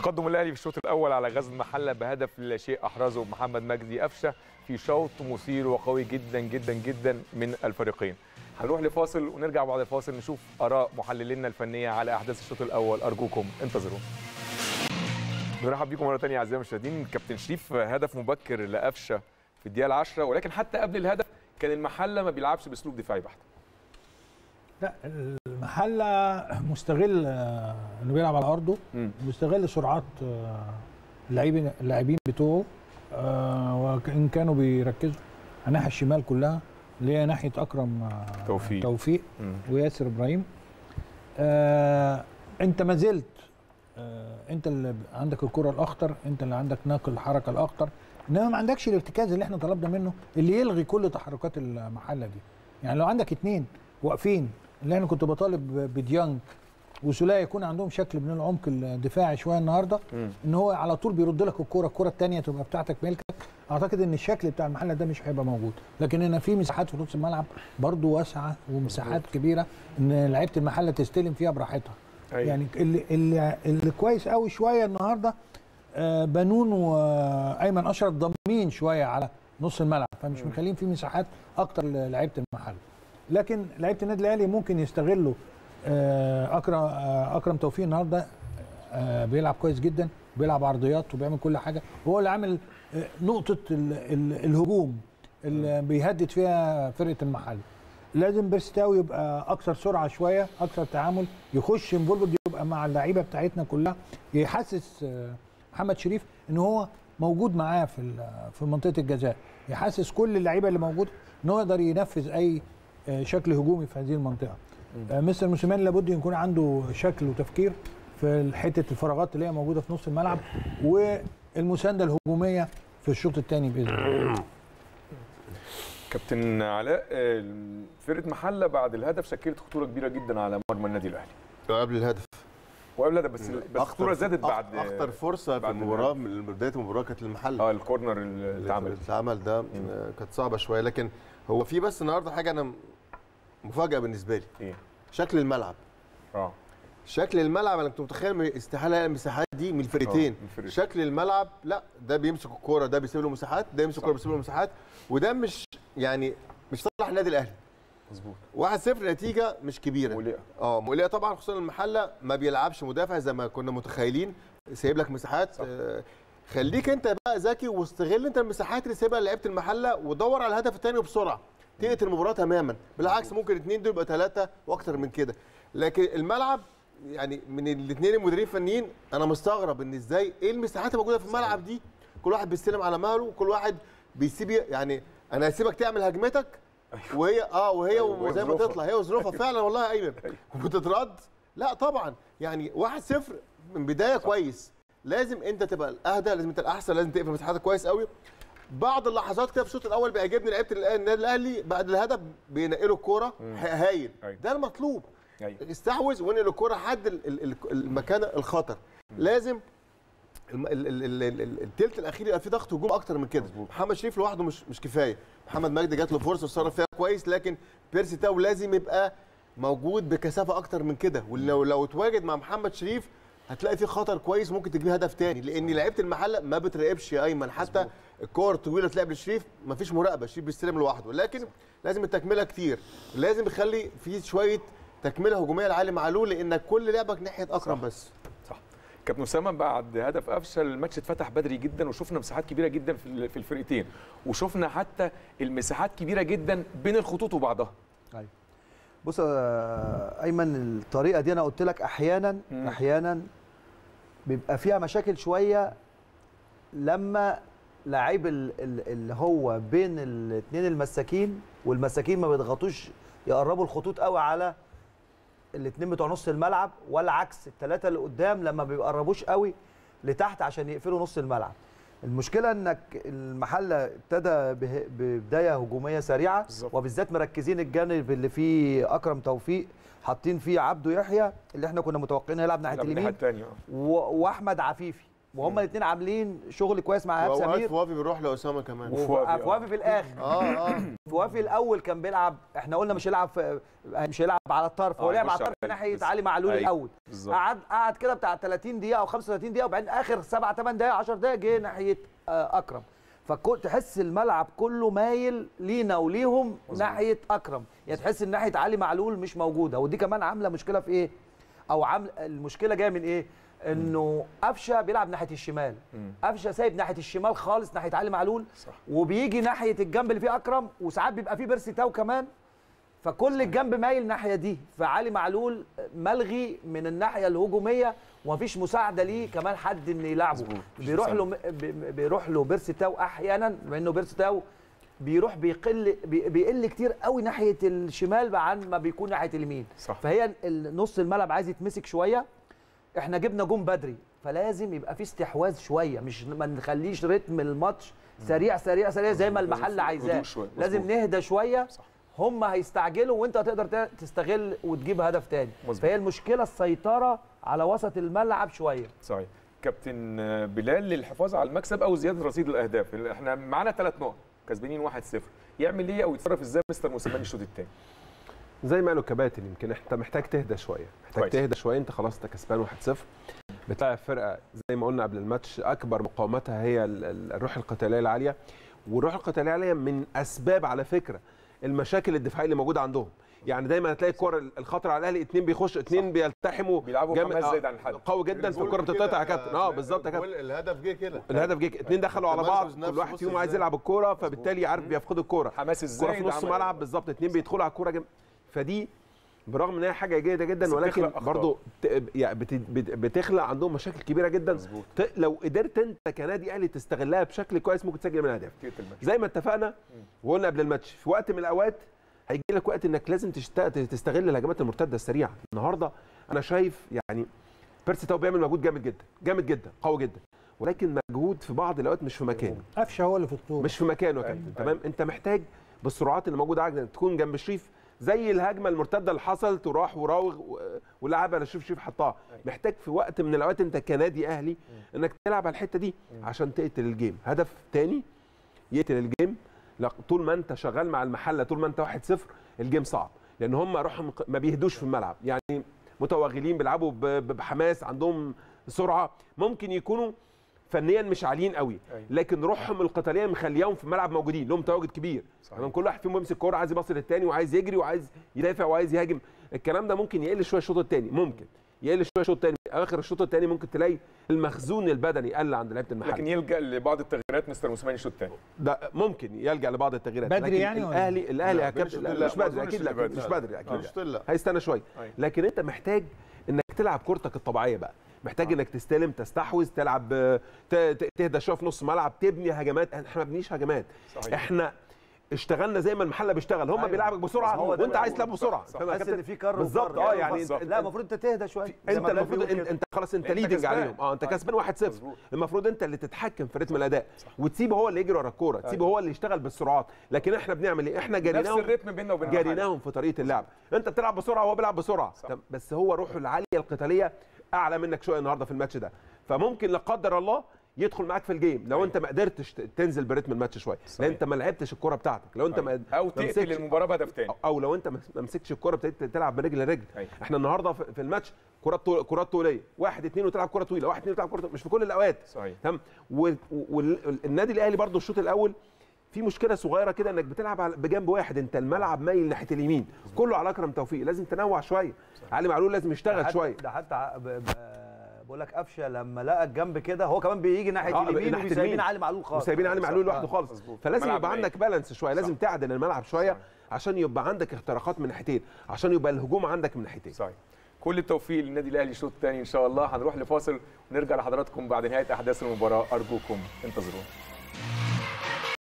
تقدم الاهلي في الشوط الاول على غزل المحله بهدف لا شيء احرزه محمد مجدي قفشه في شوط مثير وقوي جدا جدا جدا من الفريقين. هنروح لفاصل ونرجع بعد الفاصل نشوف اراء محللينا الفنيه على احداث الشوط الاول، ارجوكم انتظرونا. بنرحب بيكم مره ثانيه اعزائي المشاهدين. كابتن شريف، هدف مبكر لقفشه في الدقيقه 10، ولكن حتى قبل الهدف كان المحله ما بيلعبش باسلوب دفاعي بحت. لا، المحله مستغل انه بيلعب على ارضه، مستغل سرعات اللاعبين بتوعه، وان كانوا بيركزوا الناحيه الشمال كلها اللي هي ناحيه اكرم توفيق وياسر ابراهيم. انت ما زلت انت اللي عندك الكره الاخطر، انت اللي عندك ناقل الحركه الاخطر، انما ما عندكش الارتكاز اللي احنا طلبنا منه اللي يلغي كل تحركات المحله دي. يعني لو عندك اثنين واقفين اللي انا كنت بطالب بديانج وسلاية يكون عندهم شكل من العمق الدفاعي شويه النهارده، ان هو على طول بيرد لك الكره الثانيه تبقى بتاعتك ملكك. اعتقد ان الشكل بتاع المحله ده مش هيبقى موجود، لكن هنا في مساحات في نص الملعب برضو واسعه ومساحات كبيره ان لعيبه المحله تستلم فيها براحتها. أيوة. يعني اللي كويس قوي شويه النهارده بنون وايمن اشرف ضامنين شويه على نص الملعب، فمش مخلين في مساحات اكتر لعيبه المحله. لكن لعيبه النادي الاهلي ممكن يستغلوا اكرم توفيق النهارده بيلعب كويس جدا، بيلعب عرضيات وبيعمل كل حاجه، وهو اللي عامل نقطه الهجوم اللي بيهدد فيها فرقه المحل. لازم بيرسي تاو يبقى اكثر سرعه شويه، اكثر تعامل، يخش انفولفد يبقى مع اللعيبه بتاعتنا كلها، يحسس محمد شريف ان هو موجود معاه في منطقه الجزاء، يحسس كل اللعيبه اللي موجوده ان هو يقدر ينفذ اي شكل هجومي في هذه المنطقه. مستر موسيماني لابد يكون عنده شكل وتفكير في حته الفراغات اللي هي موجوده في نص الملعب والمسانده الهجوميه في الشوط الثاني باذن الله. كابتن علاء، فرقه محله بعد الهدف شكلت خطوره كبيره جدا على مرمى النادي الاهلي. قبل الهدف بس الخطوره زادت بعد اخطر فرصه بعد في المباراه. من بدايه المباراه كانت المحله الكورنر اللي اتعمل ده كانت صعبه شويه، لكن هو في بس النهارده حاجه انا مفاجاه بالنسبه لي. ايه؟ شكل الملعب. شكل الملعب انا كنت متخيل استحاله المساحات دي من الفرقتين. شكل الملعب لا، ده بيمسك الكوره ده بيسيب له مساحات، ده يمسك الكوره بيسيب له مساحات، وده مش صالح النادي الاهلي. مظبوط. 1-0 نتيجه مش كبيره، مقلقه. مقلقه طبعا، خصوصا المحله ما بيلعبش مدافع زي ما كنا متخيلين، سايب لك مساحات. خليك انت بقى ذكي واستغل انت المساحات اللي سايبها لعيبه المحله، ودور على الهدف الثاني بسرعه تقتل المباراه تماما. بالعكس ممكن الاثنين دول يبقى 3 واكتر من كده، لكن الملعب يعني من الاثنين المديرين الفنيين انا مستغرب ان ازاي ايه المساحات الموجوده في الملعب دي، كل واحد بيستلم على ماله، كل واحد بيسيب، يعني انا هسيبك تعمل هجمتك وهي وهي زي ما تطلع هي وظروفها. فعلا والله يا ايمن وتترد. لا طبعا، يعني 1-0 من بدايه كويس، لازم انت تبقى الاهدى، لازم انت الاحسن، لازم تقفل مساحاتك كويس قوي. بعض اللحظات كده في الشوط الاول بيعجبني لعيبه النادي الاهلي بعد الهدف بينقلوا الكوره هايل. ده المطلوب، استحوذ وانقل الكوره حد المكان الخطر. لازم الثلث الاخير يبقى فيه ضغط هجوم اكتر من كده. محمد شريف لوحده مش كفايه، محمد مجدي جات له فرصه وتصرف فيها كويس، لكن بيرسي تاو لازم يبقى موجود بكثافه اكتر من كده، ولو اتواجد مع محمد شريف هتلاقي فيه خطر كويس ممكن تجيب هدف تاني، لان لعيبه المحله ما بتراقبش يا ايمن. حتى الكور الطويله تلعب لشريف مفيش مراقبه، شريف بيستلم لوحده، لكن لازم التكمله كتير، لازم يخلي فيه شويه تكمله هجوميه لعلي معلول، لانك كل لعبك ناحيه اكرم. بس كابتن أسامة، بعد هدف قفشه الماتش اتفتح بدري جدا، وشفنا مساحات كبيره جدا في الفرقتين، وشفنا حتى المساحات كبيره جدا بين الخطوط وبعضها. ايوه بص ايمن، الطريقه دي انا قلت لك احيانا بيبقى فيها مشاكل شويه لما لعيب اللي هو بين الاثنين المساكين، والمساكين ما بيضغطوش يقربوا الخطوط قوي على الاثنين بتوع نص الملعب، والعكس الثلاثه اللي قدام لما بيقربوش قوي لتحت عشان يقفلوا نص الملعب. المشكله انك المحله ابتدى ببدايه هجوميه سريعه، وبالذات مركزين الجانب اللي فيه اكرم توفيق، حاطين فيه عبده يحيى اللي احنا كنا متوقعين هيلعب ناحيه اليمين، واحمد عفيفي وهم الاثنين عاملين شغل كويس مع ايهاب سمير. فوافي بيروح لاسامه كمان. فوافي في الاخر فوافي الاول كان بيلعب، احنا قلنا مش هيلعب على الطرف، هو لعب على الطرف ناحيه علي معلول الاول. قعد كده بتاع 30 دقيقه او 35 دقيقه، وبعدين اخر 7 8 دقائق 10 دقائق جه ناحيه اكرم. تحس الملعب كله مايل لينا وليهم ناحيه اكرم، يعني تحس ان ناحيه علي معلول مش موجوده. ودي كمان عامله مشكله في ايه؟ او عامله المشكله جايه من ايه؟ انه أفشا بيلعب ناحيه الشمال، أفشا سايب ناحيه الشمال خالص ناحيه علي معلول، وبيجي ناحيه الجنب اللي فيه اكرم، وساعات بيبقى فيه بيرسي تاو كمان، فكل الجنب مايل ناحيه دي. فعلي معلول ملغي من الناحيه الهجوميه، ومفيش مساعده ليه كمان حد انه يلعبه. بيروح له بيرسي تاو احيانا، بما انه بيرسي تاو بيروح بيقل كتير قوي ناحيه الشمال عن ما بيكون ناحيه اليمين. فهي نص الملعب عايز يتمسك شويه. احنا جبنا جون بدري، فلازم يبقى في استحواذ شويه، مش ما نخليش رتم الماتش سريع سريع سريع زي ما المحل عايزاه، لازم نهدى شويه. هم هيستعجلوا وانت هتقدر تستغل وتجيب هدف تاني. فهي المشكله السيطره على وسط الملعب شويه. صحيح كابتن بلال، للحفاظ على المكسب او زياده رصيد الاهداف، احنا معانا 3 نقط كسبانين 1-0، يعمل ايه او يتصرف ازاي مستر موسيماني الشوط الثاني؟ زي ما قالوا الكباتن، يمكن انت محتاج تهدى شويه، انت خلاص انت كسبان 1-0، بتلاعب فرقه زي ما قلنا قبل الماتش اكبر مقاومتها هي الروح القتاليه العاليه، والروح القتاليه العاليه من اسباب على فكره المشاكل الدفاعيه اللي موجوده عندهم. يعني دايما هتلاقي الكره الخطر على الاهلي، 2 بيخشوا 2 بيلتحموا، بيلعبوا جامد زايد عن الحد، قوي جدا في الكره بتتقطع يا كابتن. بالظبط يا كابتن، الهدف جه كده، 2 دخلوا على بعض، كل واحد فيهم عايز يلعب الكوره، فبالتالي عارف بيفقد الكوره، حماس الزايد في نص ملعب. بالظبط، 2 بيدخلوا على الكوره جامد. فدي برغم ان هي حاجه جيده جدا، ولكن برضه بتخلق عندهم مشاكل كبيره جدا. لو قدرت انت كنادي اهلي تستغلها بشكل كويس ممكن تسجل منها اهداف. زي ما اتفقنا وقلنا قبل الماتش، في وقت من الاوقات هيجي لك وقت انك لازم تستغل الهجمات المرتده السريعه. النهارده انا شايف يعني بيرسي تاو بيعمل مجهود جامد جدا جامد جدا قوي جدا، ولكن مجهود في بعض الاوقات مش في مكانه. قفشه هو اللي في الطول، مش في مكانه يا كابتن. تمام، انت محتاج بالسرعات اللي موجوده عندك تكون جنب شريف، زي الهجمه المرتده اللي حصلت وراح وراوغ ولعبها لشريف حطها. محتاج في وقت من الاوقات انت كنادي اهلي انك تلعب على الحته دي عشان تقتل الجيم. هدف تاني يقتل الجيم. طول ما انت شغال مع المحله، طول ما انت 1-0 الجيم صعب، لان هم روحهم ما بيهدوش في الملعب، يعني متوغلين، بيلعبوا بحماس، عندهم سرعه، ممكن يكونوا فنيا مش عاليين قوي، لكن روحهم القتاليه مخلياهم في الملعب موجودين، لهم تواجد كبير. يعني كل واحد فيهم بيمسك كوره، عايز يبص للثاني، وعايز يجري، وعايز يدافع، وعايز يهاجم. الكلام ده ممكن يقل شويه الشوط الثاني، اخر الشوط الثاني ممكن تلاقي المخزون البدني قل عند لعيبه المحل، لكن يلجا لبعض التغييرات مستر موسيماني الشوط الثاني. ده ممكن يلجا لبعض التغييرات بدري، لكن يعني الاهلي يا كابتن مش بدري اكيد، مش بدري اكيد، هيستنى شويه. لكن انت محتاج انك تلعب كورتك الطبيعيه بقى، محتاج انك تستلم، تستحوذ، تلعب، تهدى شويه في نص الملعب، تبني هجمات. احنا ما بنبنيش هجمات. احنا اشتغلنا زي ما المحله بيشتغل، هم بيلعبك بسرعه وانت عايز تلعب بسرعه. حاسس ان في كر بالظبط. يعني لا، المفروض انت تهدى شويه، انت المفروض انت خلاص انت ليدنج عليهم، انت كسبان 1-0، المفروض انت اللي تتحكم في رتم الاداء، وتسيبه هو اللي يجري ورا الكوره، تسيبه هو اللي يشتغل بالسرعات. لكن احنا بنعمل ايه؟ احنا جريناهم نفس الريتم بيننا وبين جريناهم في طريقه اللعب، انت بتلعب بسرعه وهو بيلعب بسرعه، بس هو روحه العاليه القتاليه اعلى منك شويه النهارده في الماتش ده، فممكن لا قدر الله يدخل معاك في الجيم لو انت ما قدرتش تنزل برتم الماتش شويه، لان انت ما لعبتش الكوره بتاعتك، لو انت او تقتل المباراه بهدف تاني، او لو انت ما مسكتش الكوره، ابتديت تلعب برجل لرجل. احنا النهارده في الماتش كرات طوليه، 1-2 وتلعب كره طويله، 1-2 وتلعب كره، مش في كل الاوقات. تمام. والنادي الاهلي برده الشوط الاول في مشكله صغيره كده، انك بتلعب بجنب واحد، انت الملعب مايل ناحيه اليمين كله على اكرم توفيق، لازم تنوع شويه. علي معلول لازم يشتغل شويه. ده حتى بقول لك أفشا لما لقى الجنب كده هو كمان بيجي ناحيه اليمين، وسايبين علي معلول خالص، وسايبين علي معلول لوحده خالص. فلازم يبقى عندك بالانس شويه، لازم تعدل الملعب شويه عشان يبقى عندك اختراقات من ناحيتين، عشان يبقى الهجوم عندك من ناحيتين. صحيح. كل التوفيق للنادي الاهلي الشوط الثاني ان شاء الله. هنروح لفاصل ونرجع لحضراتكم بعد نهايه احداث المباراه، ارجوكم انتظرونا.